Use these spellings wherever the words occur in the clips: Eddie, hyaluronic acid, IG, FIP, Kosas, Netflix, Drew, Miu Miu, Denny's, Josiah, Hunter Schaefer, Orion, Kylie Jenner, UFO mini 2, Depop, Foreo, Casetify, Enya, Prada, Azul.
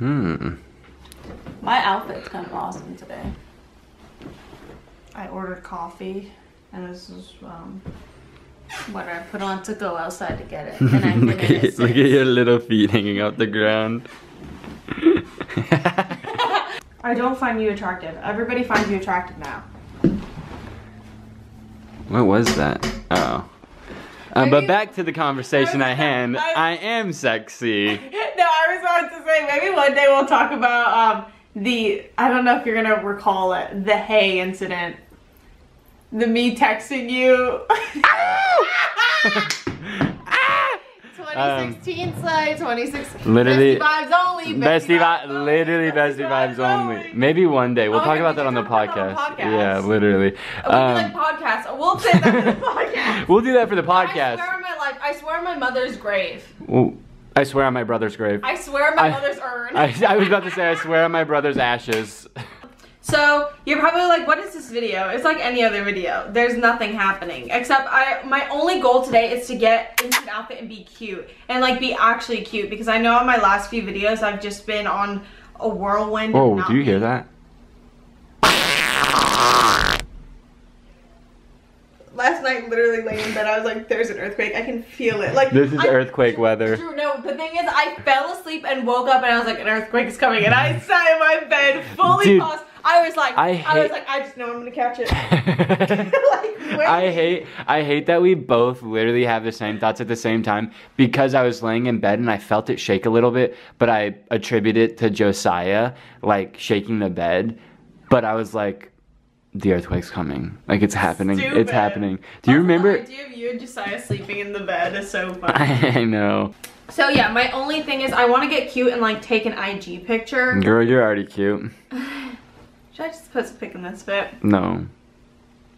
My outfit's kind of awesome today. I ordered coffee, and this is what I put on to go outside to get it. And I look at your little feet hanging out the ground. I don't find you attractive. Everybody finds you attractive now. What was that? Oh. But back to the conversation at hand. I am sexy. No, I was about to say, maybe one day we'll talk about I don't know if you're gonna recall it, the hay incident. The me texting you. 2016 slide, 2016. Literally, bestie vibes only. Bestie vibes only. Maybe one day we'll talk about that on the podcast. Yeah, literally. We'll say that for the podcast. We'll do that for the podcast. I swear on my life. I swear on my mother's grave. Well, I swear on my brother's grave. I swear on my mother's urn. I was about to say I swear on my brother's ashes. So, you're probably like, what is this video? It's like any other video. There's nothing happening. Except my only goal today is to get into an outfit and be cute. And like be actually cute. Because I know on my last few videos I've just been on a whirlwind. Oh, do you hear that? Last night, literally laying in bed, I was like, there's an earthquake. I can feel it. Like this is earthquake weather. True, no, the thing is, I fell asleep and woke up and I was like, an earthquake is coming. And I sat in my bed, fully paused. I was like, I just know I'm gonna catch it. Like, I hate that we both literally have the same thoughts at the same time, because I was laying in bed and I felt it shake a little bit, but I attribute it to Josiah like shaking the bed. But I was like, the earthquake's coming. Like, it's happening. Stupid. It's happening. Do you remember? The idea of you and Josiah sleeping in the bed is so funny. I know. So yeah, my only thing is I want to get cute and like take an IG picture. Girl, you're already cute. Should I just post a pic in this fit? No.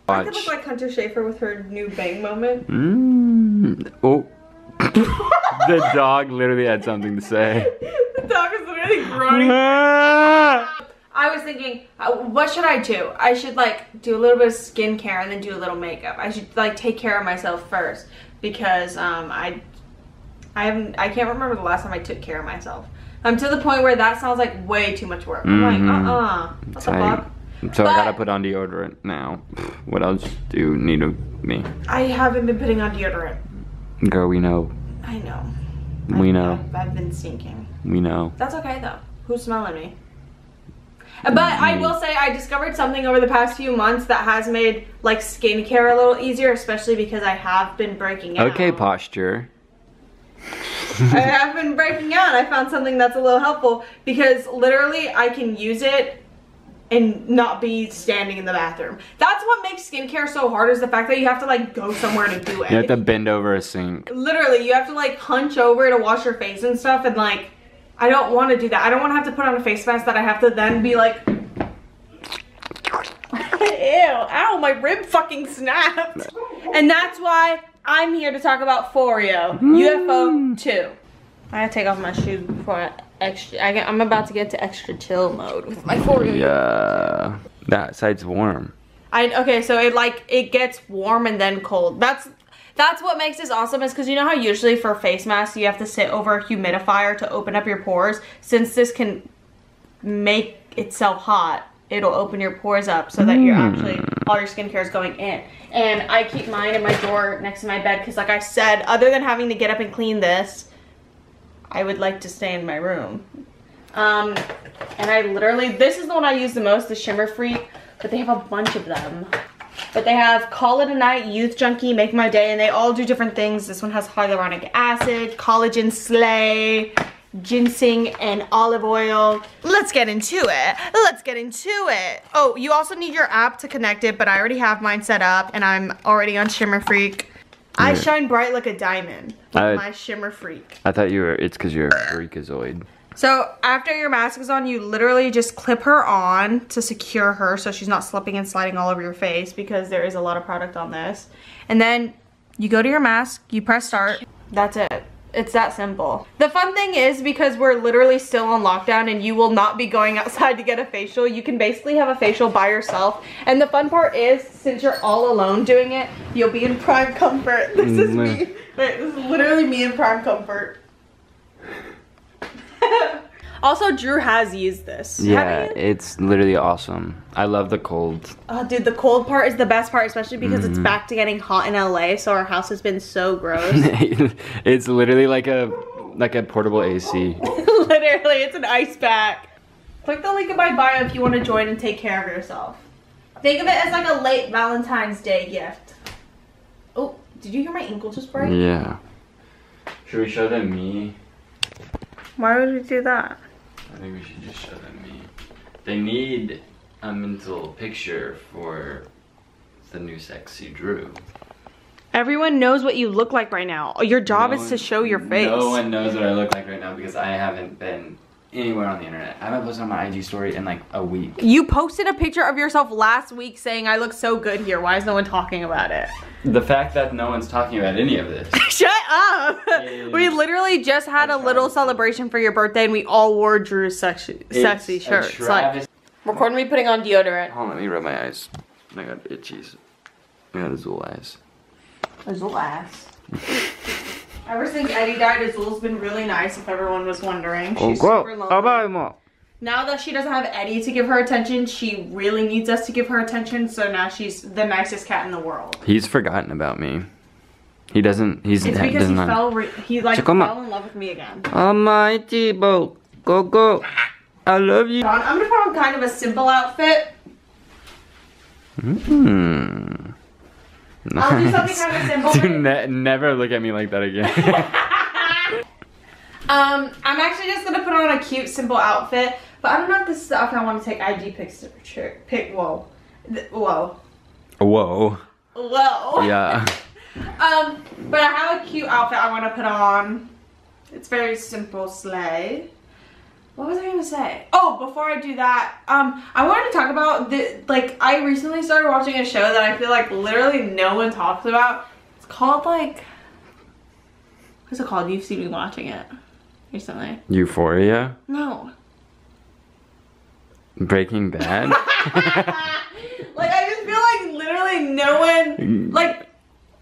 Watch. I could look like Hunter Schaefer with her new bang moment. Oh. The dog literally had something to say. The dog is literally groaning. I was thinking, what should I do? I should like do a little bit of skincare and then do a little makeup. I should like take care of myself first, because I can't remember the last time I took care of myself. I'm to the point where that sounds like way too much work. I'm like, what the fuck? So I gotta put on deodorant now. What else do you need of me? I haven't been putting on deodorant. Girl, we know. I know. We know. I've been stinking. We know. That's okay though. Who's smelling me? But I will say I discovered something over the past few months that has made like skincare a little easier, especially because I have been breaking out. Okay, posture. I have been breaking out. I found something that's a little helpful, because literally I can use it and not be standing in the bathroom. That's what makes skincare so hard, is the fact that you have to like go somewhere to do it. You have to bend over a sink. Literally, you have to like hunch over to wash your face and stuff, and like I don't want to do that. I don't want to have to put on a face mask that I have to then be like, ew, ow, my rib fucking snapped. And that's why I'm here to talk about Foreo, UFO 2. I gotta take off my shoes before I'm about to get to extra chill mode with my Foreo. Yeah, that side's warm. Okay, so it gets warm and then cold. That's what makes this awesome, is because you know how usually for face masks you have to sit over a humidifier to open up your pores? Since this can make itself hot, it'll open your pores up so that you're actually, all your skincare is going in. And I keep mine in my drawer next to my bed because, like I said, other than having to get up and clean this, I would like to stay in my room. And I literally, this is the one I use the most, the Shimmer Freak, but they have a bunch of them. But they have Call It a Night, Youth Junkie, Make My Day, and they all do different things. This one has hyaluronic acid, collagen slay, ginseng, and olive oil. Let's get into it. Let's get into it. Oh, you also need your app to connect it, but I already have mine set up and I'm already on Shimmer Freak. I shine bright like a diamond with my Shimmer Freak. I thought you were, it's because you're a freakazoid. So after your mask is on, you literally just clip her on to secure her so she's not slipping and sliding all over your face, because there is a lot of product on this. And then you go to your mask, you press start, that's it. It's that simple. The fun thing is, because we're literally still on lockdown and you will not be going outside to get a facial, you can basically have a facial by yourself. And the fun part is, since you're all alone doing it, you'll be in prime comfort. This is me. Wait, this is literally me in prime comfort. Also, Drew has used this. Yeah, it's literally awesome. I love the cold. Oh, dude, the cold part is the best part, especially because it's back to getting hot in LA, so our house has been so gross. It's literally like a portable AC. Literally, it's an ice pack. Click the link in my bio if you want to join and take care of yourself. Think of it as like a late Valentine's Day gift. Oh, did you hear my ankle just break? Yeah. Should we show them me? Why would we do that? I think we should just show them me. They need a mental picture for the new sexy Drew. Everyone knows what you look like right now. Your job is to show your face. No one knows what I look like right now because I haven't been anywhere on the internet. I haven't posted on my IG story in like a week. You posted a picture of yourself last week saying I look so good here. Why is no one talking about it? The fact that no one's talking about any of this. Shut up! We literally just had a little celebration for your birthday and we all wore Drew's sexy shirts. Like, recording me putting on deodorant. Hold on, let me rub my eyes. I got itchies. I got Azul eyes. Azul ass. Ever since Eddie died, Azul's been really nice, if everyone was wondering. She's super lonely. Now that she doesn't have Eddie to give her attention, she really needs us to give her attention, so now she's the nicest cat in the world. He's forgotten about me. He doesn't, he fell in love with me again. Almighty Bo, go go, I love you. John, I'm gonna put on kind of a simple outfit. Nice. I'll do something kind of simple. Dude, never look at me like that again. I'm actually just gonna put on a cute, simple outfit, but I don't know if this is the outfit I want to take IG pics to pick. Whoa. Yeah. But I have a cute outfit I want to put on. It's very simple, slay. What was I gonna say? Oh, before I do that, I wanted to talk about the I recently started watching a show that I feel like literally no one talks about. It's called what's it called? You've seen me watching it recently. Euphoria? No. Breaking Bad? I just feel like literally no one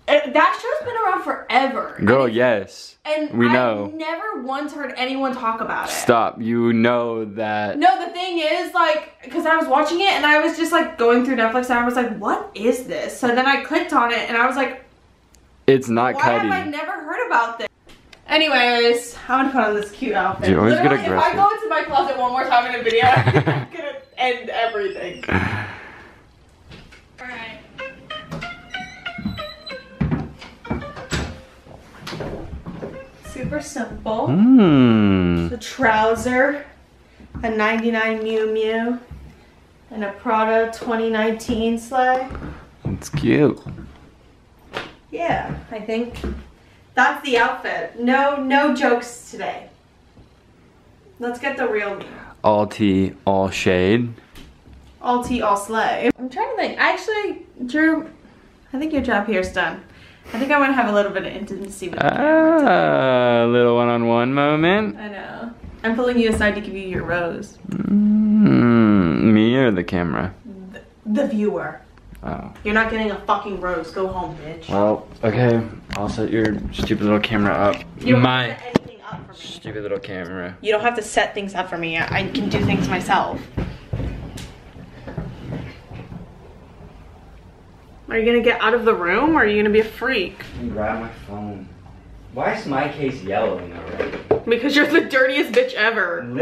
that show's been around forever. Girl, yes. And we know. I've never once heard anyone talk about it. Stop. You know that. No, the thing is, because I was watching it and I was just going through Netflix and I was like, what is this? So then I clicked on it and I was like, it's not Cuddy. Why have I never heard about this? Anyways, I'm gonna put on this cute outfit. You always get aggressive. If I go into my closet one more time in a video, I'm gonna end everything. Alright. Super simple. The trouser, a 99 Miu Miu, and a Prada 2019 sleigh. It's cute. Yeah, I think that's the outfit. No jokes today. Let's get the real me. All tea, all shade. All tea, all sleigh. I'm trying to think. Actually, Drew, I think your job here is done. I think I want to have a little bit of intimacy with you. Ah, a little one-on-one moment. I know. I'm pulling you aside to give you your rose. Me or the camera? The viewer. Oh. You're not getting a fucking rose. Go home, bitch. Well, okay. I'll set your stupid little camera up. You don't have to set anything up for me. Stupid little camera. You don't have to set things up for me. I can do things myself. Are you gonna get out of the room or are you gonna be a freak? I'm gonna grab my phone. Why is my case yellowing already? Because you're the dirtiest bitch ever.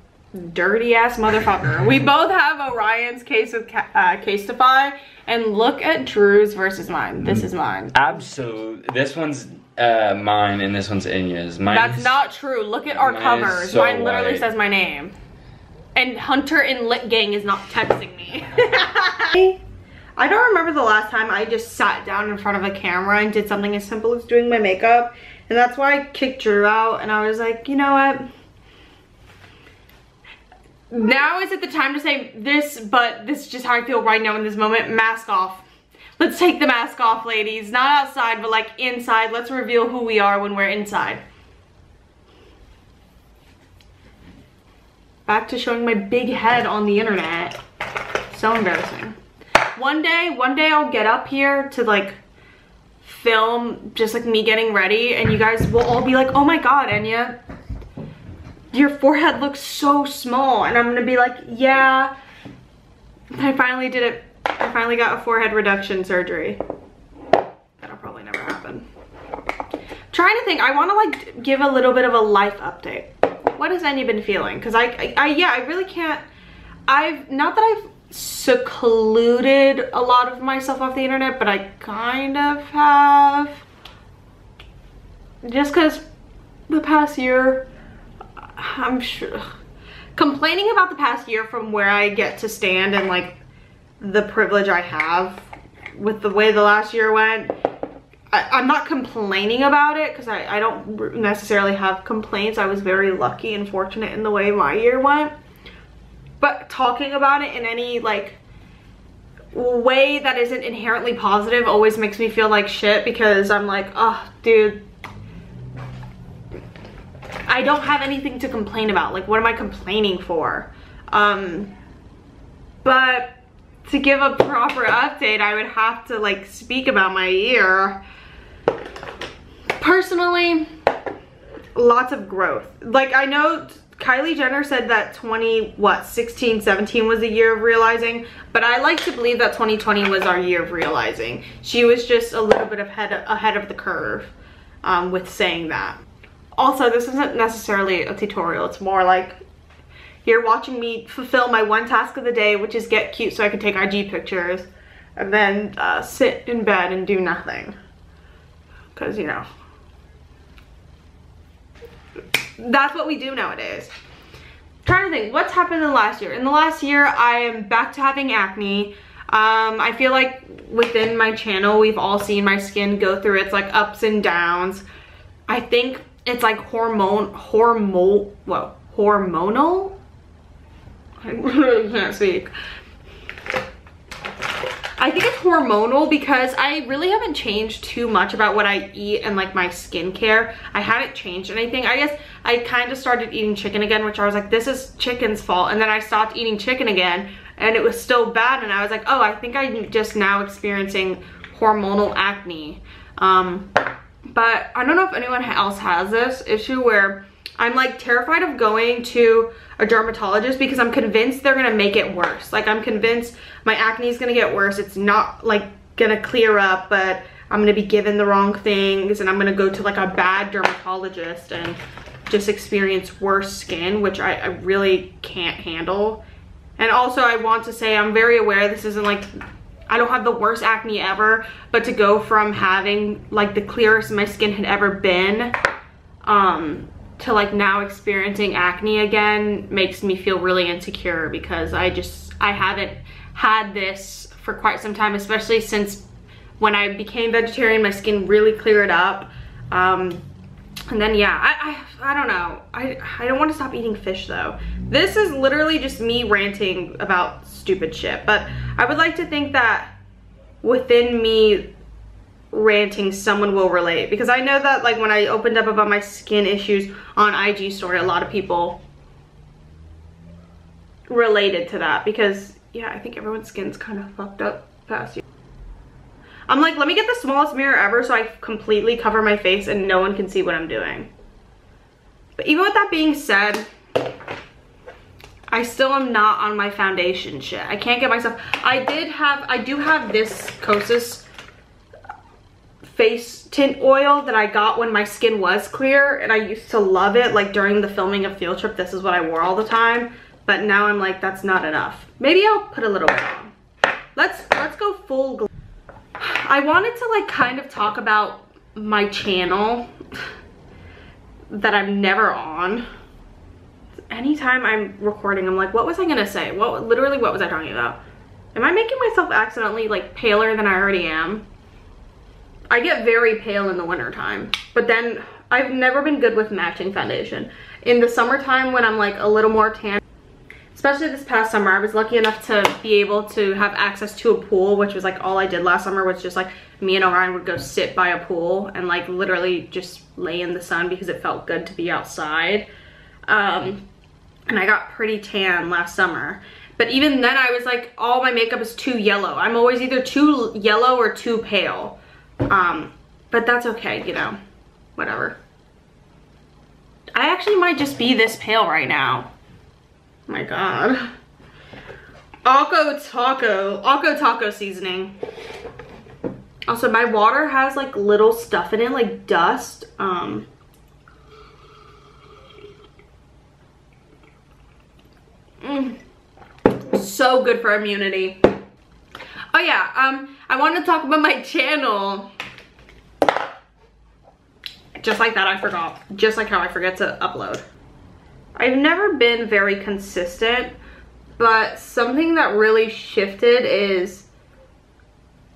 Dirty ass motherfucker. We both have Orion's case with Casetify, and look at Drew's versus mine. This is mine. Absolutely. This one's mine and this one's Enya's. That's not true. Look at our covers. So mine literally says my name. And Hunter and Lit Gang is not texting me. I don't remember the last time I just sat down in front of a camera and did something as simple as doing my makeup. And that's why I kicked Drew out and I was like, you know what? Now isn't the time to say this, but this is just how I feel right now in this moment. Mask off. Let's take the mask off, ladies. Not outside, but inside. Let's reveal who we are when we're inside. Back to showing my big head on the internet. So embarrassing. One day I'll get up here to film just me getting ready and you guys will all be like, oh my god, Enya. your forehead looks so small. And I'm gonna be like, yeah, I finally did it. I finally got a forehead reduction surgery. That'll probably never happen. I'm trying to think, I wanna like give a little bit of a life update. What has Enya been feeling? Cause I really can't, not that I've secluded a lot of myself off the internet, but I kind of have. Just cause the past year, I'm sure, complaining about the past year from where I get to stand and like the privilege I have with the way the last year went, I'm not complaining about it because I don't necessarily have complaints. I was very lucky and fortunate in the way my year went. But talking about it in any like way that isn't inherently positive always makes me feel like shit because I'm like, oh dude, I don't have anything to complain about. Like, what am I complaining for? But to give a proper update, I would have to like speak about my year. Personally, lots of growth. Like, I know Kylie Jenner said that 2016, 17 was the year of realizing, but I like to believe that 2020 was our year of realizing. She was just a little bit ahead of the curve with saying that. Also, this isn't necessarily a tutorial, it's more like you're watching me fulfill my one task of the day, which is get cute so I can take IG pictures and then sit in bed and do nothing. Cause you know, that's what we do nowadays. I'm trying to think, what's happened in the last year? In the last year, I am back to having acne. I feel like within my channel, we've all seen my skin go through its like ups and downs. I think it's like hormonal? I really can't speak. I think it's hormonal because I really haven't changed too much about what I eat and like my skincare. I haven't changed anything. I guess I kind of started eating chicken again, which I was like, this is chicken's fault. And then I stopped eating chicken again and it was still bad. And I was like, oh, I think I'm just now experiencing hormonal acne. But I don't know if anyone else has this issue where I'm like terrified of going to a dermatologist because I'm convinced they're gonna make it worse. Like, I'm convinced my acne is gonna get worse. It's not like gonna clear up, but I'm gonna be given the wrong things and I'm gonna go to like a bad dermatologist and just experience worse skin, which I really can't handle. And also, I want to say I'm very aware this isn't like, I don't have the worst acne ever, but to go from having like the clearest my skin had ever been to like now experiencing acne again makes me feel really insecure because I haven't had this for quite some time, especially since when I became vegetarian, my skin really cleared up. And then yeah, I don't know. I don't want to stop eating fish though. This is literally just me ranting about stupid shit, but I would like to think that within me ranting, someone will relate, because I know that like when I opened up about my skin issues on IG story, a lot of people related to that because yeah, I think everyone's skin's kind of fucked up past year. I'm like, let me get the smallest mirror ever so I completely cover my face and no one can see what I'm doing. But even with that being said, I still am not on my foundation shit. I can't get myself, I do have this Kosas face tint oil that I got when my skin was clear and I used to love it. Like during the filming of Field Trip, this is what I wore all the time, but now I'm like, that's not enough. Maybe I'll put a little bit on. Let's go full glow. I wanted to like kind of talk about my channel that I'm never on. Anytime I'm recording, I'm like, what was I gonna say? Literally what was I talking about? Am I making myself accidentally like paler than I already am? I get very pale in the wintertime, but then I've never been good with matching foundation. In the summertime when I'm like a little more tan, especially this past summer, I was lucky enough to be able to have access to a pool, which was like all I did last summer was just like me and Orion would go sit by a pool and like literally just lay in the sun because it felt good to be outside. And I got pretty tan last summer. But even then I was like, all my makeup is too yellow. I'm always either too yellow or too pale. But that's okay, you know, whatever. I actually might just be this pale right now. Oh my god. Alco taco seasoning. Also, my water has like little stuff in it, like dust. So good for immunity. Oh yeah, I wanted to talk about my channel. Just like that, I forgot. Just like how I forget to upload. I've never been very consistent, but something that really shifted is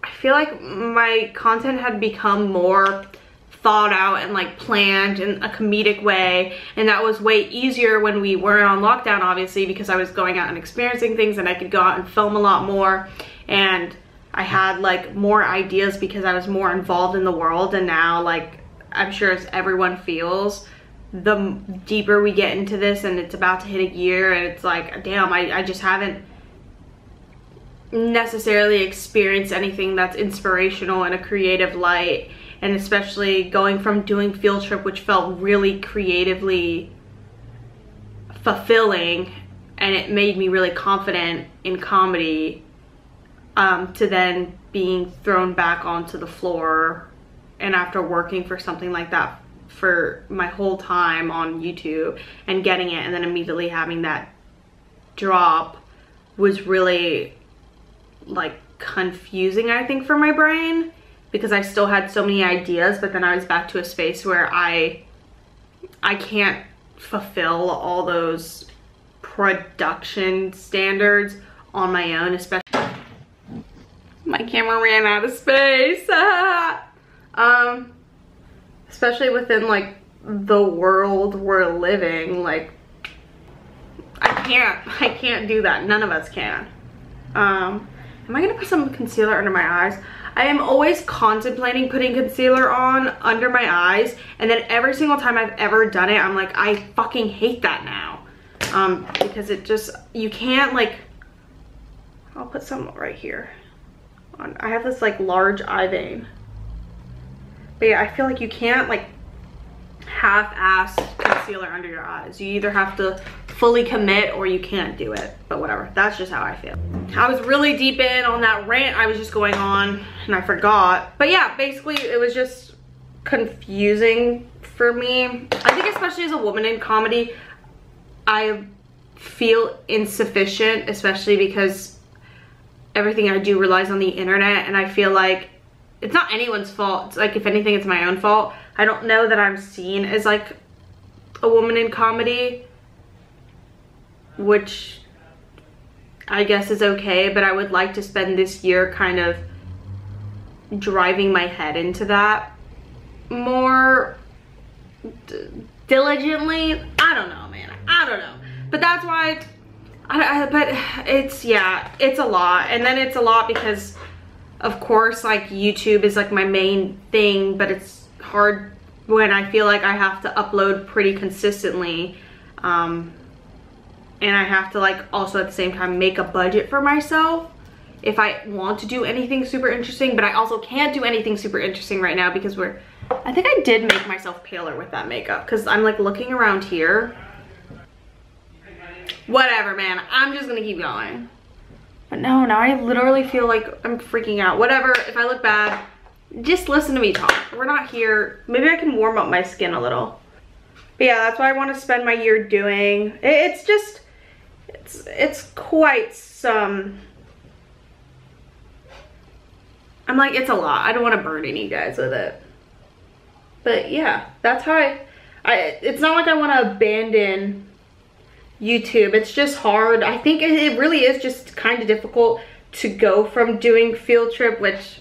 I feel like my content had become more thought out and like planned in a comedic way, and that was way easier when we were on lockdown, obviously, because I was going out and experiencing things and I could go out and film a lot more, and I had like more ideas because I was more involved in the world. And now, like, I'm sure as everyone feels, the deeper we get into this and it's about to hit a year, and it's like, damn, I just haven't necessarily experienced anything that's inspirational in a creative light. And especially going from doing Field Trip, which felt really creatively fulfilling, and it made me really confident in comedy, to then being thrown back onto the floor, and after working for something like that for my whole time on YouTube and getting it and then immediately having that drop was really like confusing, I think, for my brain, because I still had so many ideas, but then I was back to a space where I can't fulfill all those production standards on my own, especially. My camera ran out of space. Especially within like the world we're living, like I can't do that. None of us can. Am I gonna put some concealer under my eyes? I am always contemplating putting concealer on under my eyes, and then every single time I've ever done it, I'm like, I fucking hate that now. Because it just, you can't like, I'll put some right here. I have this like large eye vein. But yeah, I feel like you can't like half-ass concealer under your eyes. You either have to fully commit or you can't do it, but whatever, that's just how I feel. I was really deep in on that rant I was just going on and I forgot, but yeah, basically it was just confusing for me. I think especially as a woman in comedy, I feel insufficient, especially because everything I do relies on the internet, and I feel like it's not anyone's fault. It's like, if anything, it's my own fault. I don't know that I'm seen as like a woman in comedy, which I guess is okay, but I would like to spend this year kind of driving my head into that more diligently. I don't know, man, I don't know. But that's why, but it's, yeah, it's a lot. And then it's a lot because of course, like YouTube is like my main thing, but it's hard when I feel like I have to upload pretty consistently. And I have to like also at the same time make a budget for myself if I want to do anything super interesting, but I also can't do anything super interesting right now because we're, I think I did make myself paler with that makeup because I'm like looking around here. Whatever, man, I'm just gonna keep going. But no, now I literally feel like I'm freaking out. Whatever, if I look bad, just listen to me talk. We're not here. Maybe I can warm up my skin a little. But yeah, that's what I want to spend my year doing. It's just, it's quite some, I'm like, it's a lot. I don't want to burden you guys with it. But yeah, that's how I it's not like I want to abandon YouTube. It's just hard. I think it really is just kind of difficult to go from doing Field Trip, which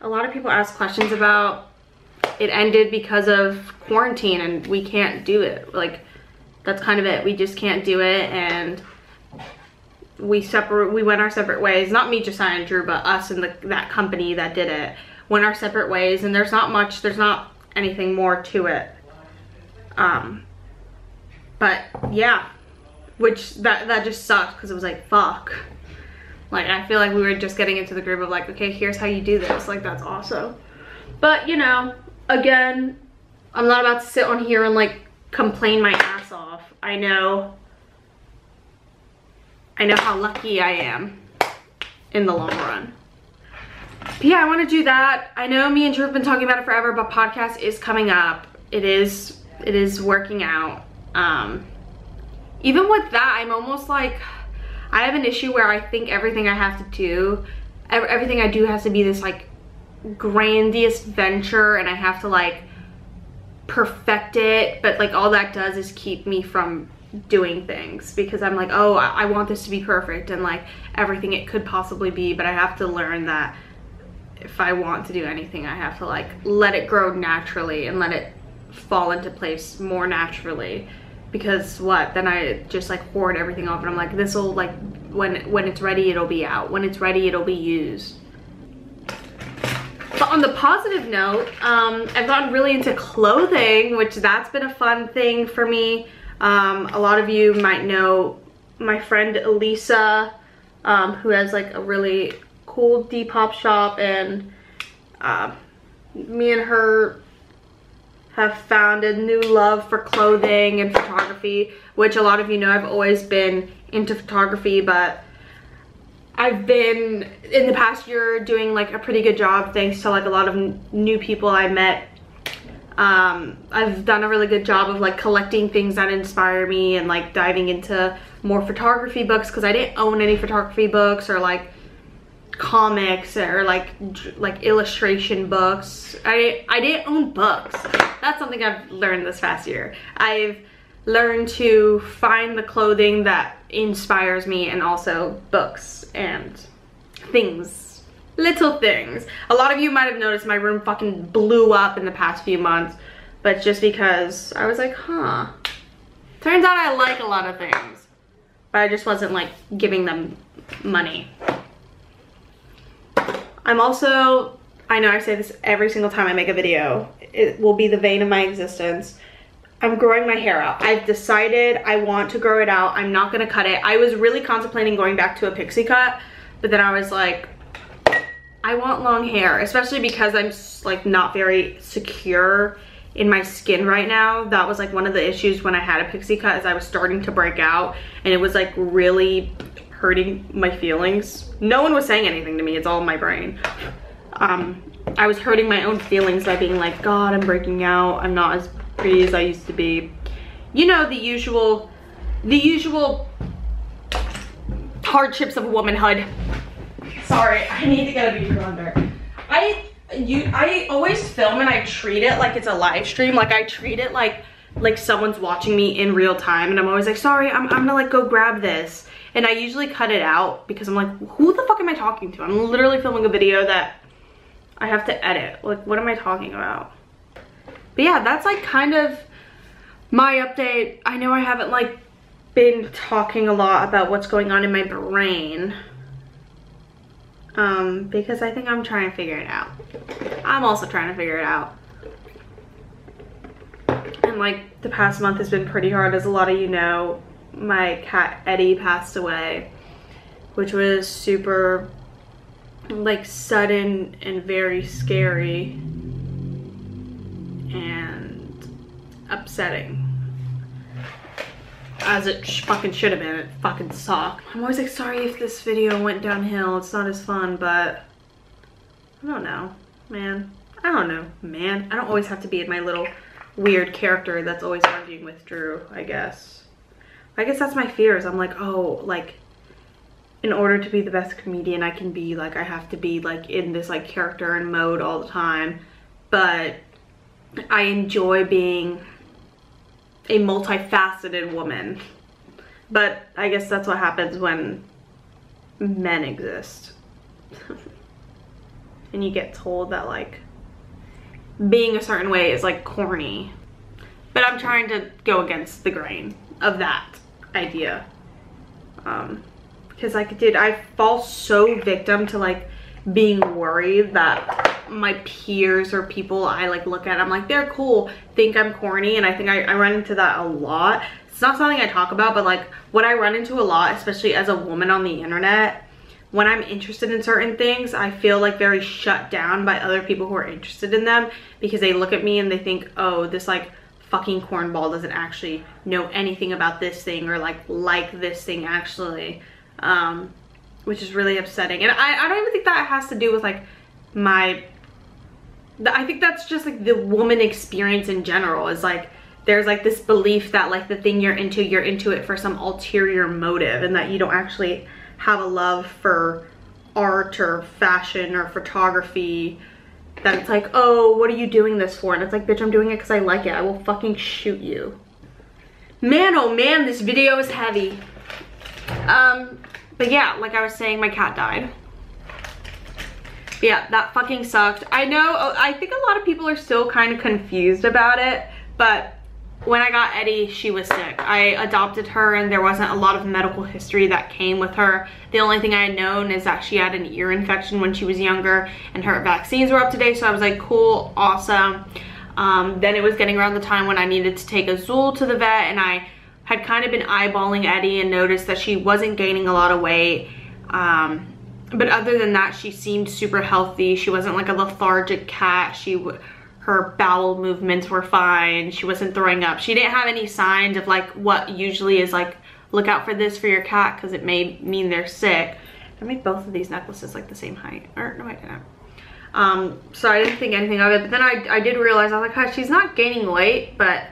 a lot of people ask questions about. It ended because of quarantine and we can't do it. Like, that's kind of it. We just can't do it, and we went our separate ways. Not me, Josiah and Drew, but us and that company that did it went our separate ways, and there's not anything more to it. But yeah. Which that just sucked because it was like, fuck. Like, I feel like we were just getting into the groove of like, okay, here's how you do this. Like, that's awesome. But you know, again, I'm not about to sit on here and like complain my ass off. I know how lucky I am in the long run. But yeah, I want to do that. I know me and Drew have been talking about it forever, but podcast is coming up. It is working out. Even with that, I'm almost like, I have an issue where I think everything I have to do, everything I do has to be this like grandiose venture, and I have to like perfect it, but like all that does is keep me from doing things, because I'm like, oh, I want this to be perfect and like everything it could possibly be, but I have to learn that if I want to do anything, I have to like let it grow naturally and let it fall into place more naturally, because what, then I just like hoard everything off and I'm like, this will like, when it's ready, it'll be out. When it's ready, it'll be used. But on the positive note, I've gotten really into clothing, which that's been a fun thing for me. A lot of you might know my friend Elisa, who has like a really cool Depop shop, and me and her have found a new love for clothing and photography, which a lot of you know I've always been into photography, but I've been in the past year doing like a pretty good job thanks to like a lot of new people I met. I've done a really good job of like collecting things that inspire me and like diving into more photography books, because I didn't own any photography books or like comics or like illustration books. I didn't own books. That's something I've learned this past year. I've learned to find the clothing that inspires me, and also books and things, little things. A lot of you might have noticed my room fucking blew up in the past few months, but just because I was like, huh, turns out I like a lot of things, but I just wasn't like giving them money. I'm also, I know I say this every single time I make a video, it will be the vein of my existence, I'm growing my hair out. I've decided I want to grow it out. I'm not gonna cut it. I was really contemplating going back to a pixie cut, but then I was like, I want long hair, especially because I'm like not very secure in my skin right now. That was like one of the issues when I had a pixie cut, is I was starting to break out and it was like really hurting my feelings. No one was saying anything to me, it's all in my brain. I was hurting my own feelings by being like, God, I'm breaking out, I'm not as pretty as I used to be, you know, the usual hardships of womanhood. Sorry, I need to get a beaker under. I always film and I treat it like it's a live stream, like I treat it like someone's watching me in real time, and I'm always like, sorry, I'm gonna like go grab this. And I usually cut it out because I'm like, who the fuck am I talking to? I'm literally filming a video that I have to edit. Like, what am I talking about? But yeah, that's like kind of my update. I know I haven't like been talking a lot about what's going on in my brain, because I think I'm trying to figure it out. I'm also trying to figure it out. And like the past month has been pretty hard, as a lot of you know. My cat Eddie passed away, which was super like sudden and very scary and upsetting, as it fucking should have been. It fucking sucked. I'm always like, sorry if this video went downhill, it's not as fun, but I don't know man. I don't always have to be in my little weird character that's always arguing with Drew. I guess that's my fears. I'm like, oh, like in order to be the best comedian I can be, like I have to be like in this like character and mode all the time. But I enjoy being a multifaceted woman. But I guess that's what happens when men exist. And you get told that like being a certain way is like corny. But I'm trying to go against the grain of that idea, because like, dude, I fall so victim to like being worried that my peers or people I like look at, I'm like, they're cool, think I'm corny. And I think I run into that a lot. It's not something I talk about, but like what I run into a lot, especially as a woman on the internet, when I'm interested in certain things, I feel like very shut down by other people who are interested in them, because they look at me and they think, oh, this like fucking cornball doesn't actually know anything about this thing or like this thing actually, which is really upsetting. And I don't even think that has to do with like my, I think that's just like the woman experience in general, is like there's like this belief that like the thing you're into it for some ulterior motive, and that you don't actually have a love for art or fashion or photography. That it's like, oh, what are you doing this for? And it's like, bitch, I'm doing it because I like it. I will fucking shoot you. Man, oh man, this video is heavy. But yeah, like I was saying, my cat died. But yeah, that fucking sucked. I know, I think a lot of people are still kind of confused about it, but when I got Eddie, she was sick. I adopted her and there wasn't a lot of medical history that came with her. The only thing I had known is that she had an ear infection when she was younger and her vaccines were up to date, so I was like, cool, awesome. Then it was getting around the time when I needed to take Azul to the vet, and I had kind of been eyeballing Eddie and noticed that she wasn't gaining a lot of weight. But other than that, she seemed super healthy. She wasn't like a lethargic cat. Her bowel movements were fine. She wasn't throwing up. She didn't have any signs of like what usually is like, look out for this for your cat because it may mean they're sick. I made both of these necklaces like the same height. Or no, I didn't. So I didn't think anything of it. But then I did realize, I was like, gosh, she's not gaining weight, but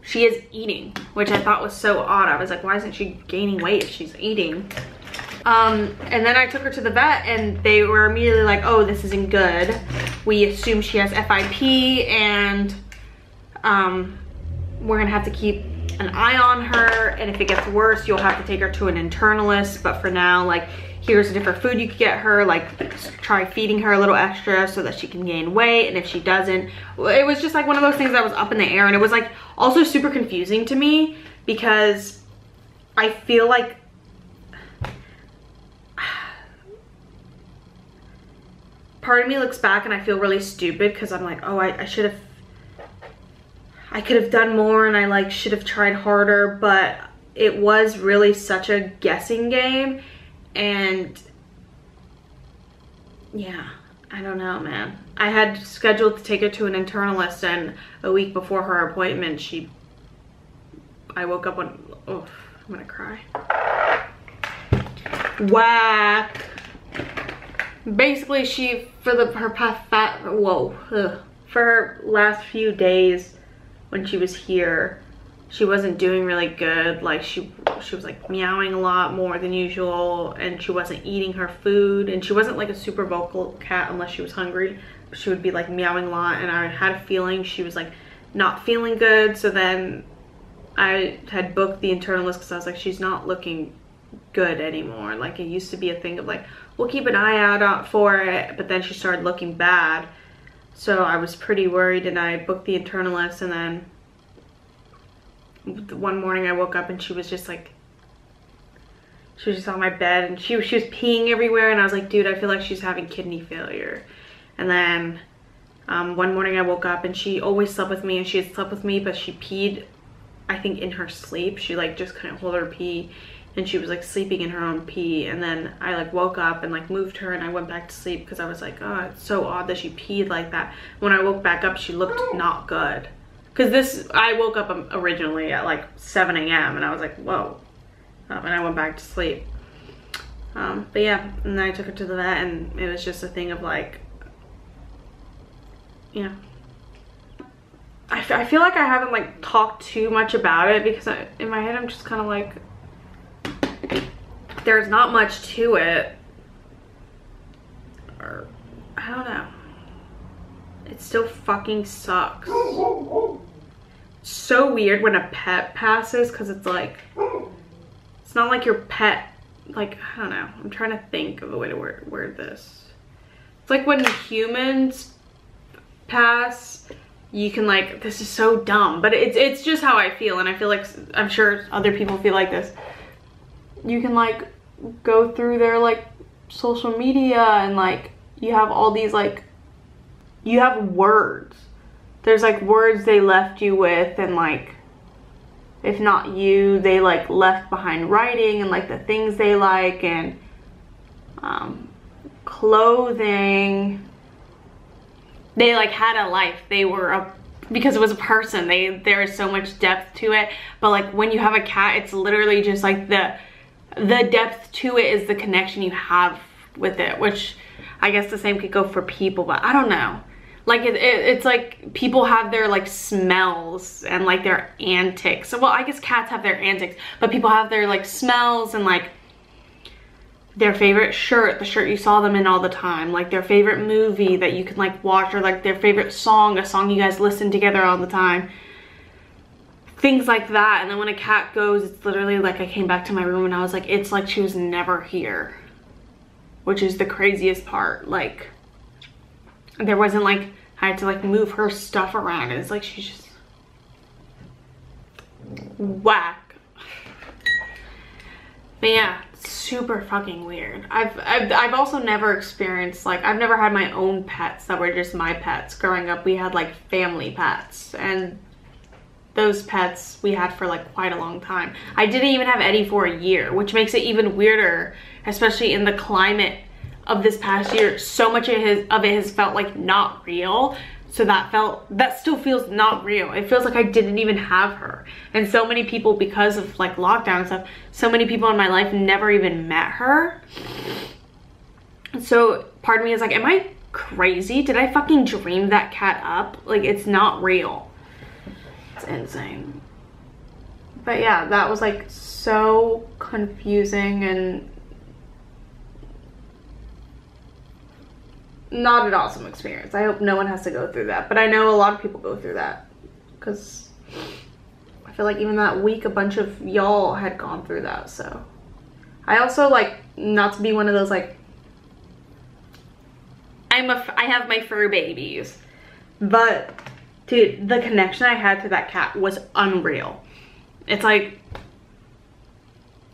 she is eating, which I thought was so odd. I was like, why isn't she gaining weight if she's eating? And then I took her to the vet and they were immediately like, oh, this isn't good. We assume she has FIP and we're gonna have to keep an eye on her, and if it gets worse, you'll have to take her to an internalist, but for now, like, here's a different food you could get her, like, try feeding her a little extra so that she can gain weight, and if she doesn't, it was just like one of those things that was up in the air, and it was like also super confusing to me because I feel like part of me looks back and I feel really stupid because I'm like, oh, I should have, I could have done more and I like should have tried harder, but it was really such a guessing game. And yeah, I don't know, man. I had scheduled to take her to an internalist, and a week before her appointment, I woke up on, oh, I'm gonna cry. Whack. Basically, she, for her last few days when she was here, she wasn't doing really good. Like she was like meowing a lot more than usual, and she wasn't eating her food, and she wasn't like a super vocal cat unless she was hungry. She would be like meowing a lot, and I had a feeling she was like not feeling good. So then I had booked the internalist because I was like, she's not looking good anymore. Like it used to be a thing of like, we'll keep an eye out for it, but then she started looking bad, so I was pretty worried, and I booked the internalist, and then one morning I woke up and she was just like, she was just on my bed, and she was peeing everywhere, and I was like, dude, I feel like she's having kidney failure. And then one morning I woke up, and she always slept with me, and she had slept with me, but she peed, I think, in her sleep. She like just couldn't hold her pee, and she was like sleeping in her own pee. And then I like woke up and like moved her, and I went back to sleep because I was like, oh, it's so odd that she peed like that. When I woke back up, she looked not good. Cause this, I woke up originally at like 7 a.m. and I was like, whoa. And I went back to sleep. But yeah, and then I took her to the vet, and it was just a thing of like, yeah. I feel like I haven't like talked too much about it because in my head I'm just kind of like, there's not much to it, or I don't know, it still fucking sucks. So weird when a pet passes, because it's like, it's not like your pet, like, I don't know, I'm trying to think of a way to word this. It's like when humans pass, you can like, this is so dumb, but it's just how I feel, and I feel like, I'm sure other people feel like this. You can like go through their like social media, and like you have all these like, you have words, there's like words they left you with, and like if not you, they like left behind writing, and like the things they like, and clothing. They like had a life, they were a because it was a person. There is so much depth to it. But like when you have a cat, it's literally just like the depth to it is the connection you have with it, which I guess the same could go for people, but I don't know. Like it's like people have their like smells and like their antics. So, well, I guess cats have their antics, but people have their like smells and like their favorite shirt, the shirt you saw them in all the time, like their favorite movie that you can like watch, or like their favorite song, a song you guys listen together all the time. Things like that. And then when a cat goes, it's literally like I came back to my room and I was like, it's like she was never here, which is the craziest part. Like there wasn't like, I had to like move her stuff around. It's like she's just whack. But yeah, super fucking weird. I've also never experienced, like, I've never had my own pets that were just my pets. Growing up, we had like family pets, and those pets we had for like quite a long time. I didn't even have Eddie for a year, which makes it even weirder, especially in the climate of this past year. So much of it has felt like not real. So that still feels not real. It feels like I didn't even have her. And so many people, because of like lockdown and stuff, so many people in my life never even met her. So part of me is like, am I crazy? Did I fucking dream that cat up? Like, it's not real. It's insane. But yeah, that was like so confusing and not an awesome experience. I hope no one has to go through that, but I know a lot of people go through that, because I feel like even that week a bunch of y'all had gone through that. So I also, like, not to be one of those like I have my fur babies, but dude, the connection I had to that cat was unreal. It's like,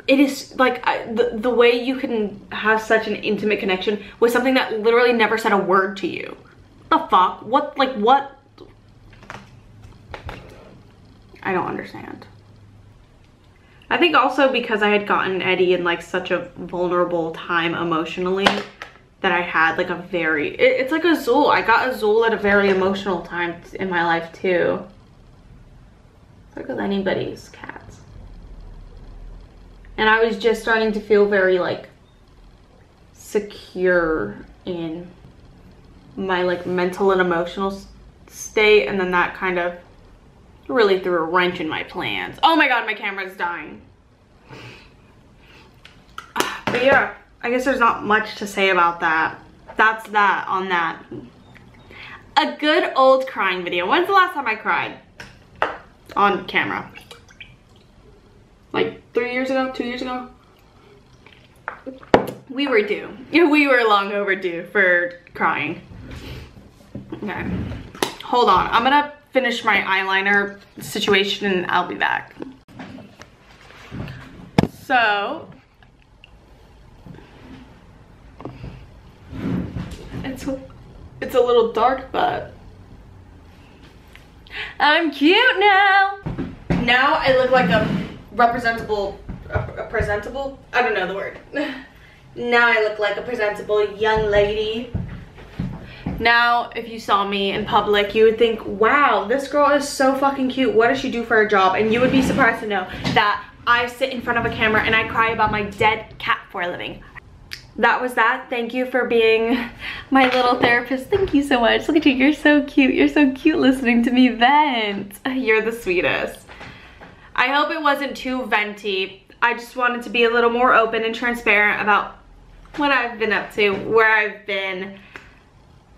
it is like the way you can have such an intimate connection with something that literally never said a word to you. The fuck? What? Like, what? I don't understand. I think also because I had gotten Eddie in like such a vulnerable time emotionally, that I had like a very, it's like Azul. I got Azul at a very emotional time in my life too. It's like with anybody's cats. And I was just starting to feel very like secure in my like mental and emotional state. And then that kind of really threw a wrench in my plans. Oh my God, my camera's dying. But yeah, I guess there's not much to say about that. That's that on that. A good old crying video. When's the last time I cried on camera? Like 3 years ago, 2 years ago, we were due. Yeah, we were long overdue for crying. Okay, hold on. I'm gonna finish my eyeliner situation and I'll be back. So, it's a little dark, but I'm cute now. Now I look like a presentable, I don't know the word. Now I look like a presentable young lady. Now, if you saw me in public, you would think, wow, this girl is so fucking cute. What does she do for her job? And you would be surprised to know that I sit in front of a camera and I cry about my dead cat for a living. That was that. Thank you for being my little therapist. Thank you so much. Look at you, you're so cute. You're so cute listening to me vent. You're the sweetest. I hope it wasn't too venty. I just wanted to be a little more open and transparent about what I've been up to, where I've been.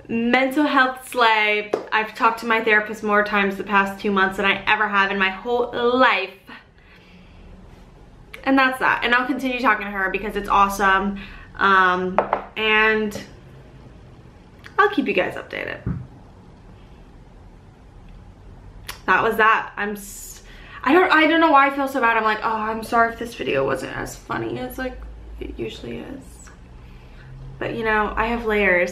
Mental health slay. I've talked to my therapist more times the past 2 months than I ever have in my whole life. And that's that. And I'll continue talking to her because it's awesome. And I'll keep you guys updated. That was that. I don't know why I feel so bad. I'm like, oh, I'm sorry if this video wasn't as funny as like it usually is. But you know, I have layers.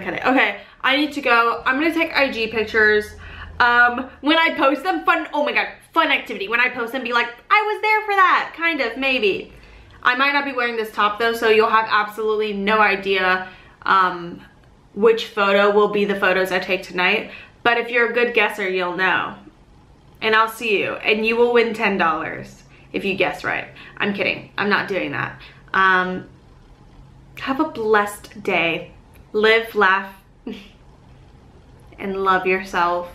Okay, I need to go. I'm gonna take IG pictures. When I post them, oh my God, fun activity. When I post them, be like, I was there for that, kind of, maybe. I might not be wearing this top though, so you'll have absolutely no idea which photo will be the photos I take tonight. But if you're a good guesser, you'll know. And I'll see you. And you will win $10 if you guess right. I'm kidding. I'm not doing that. Have a blessed day. Live, laugh, and love yourself.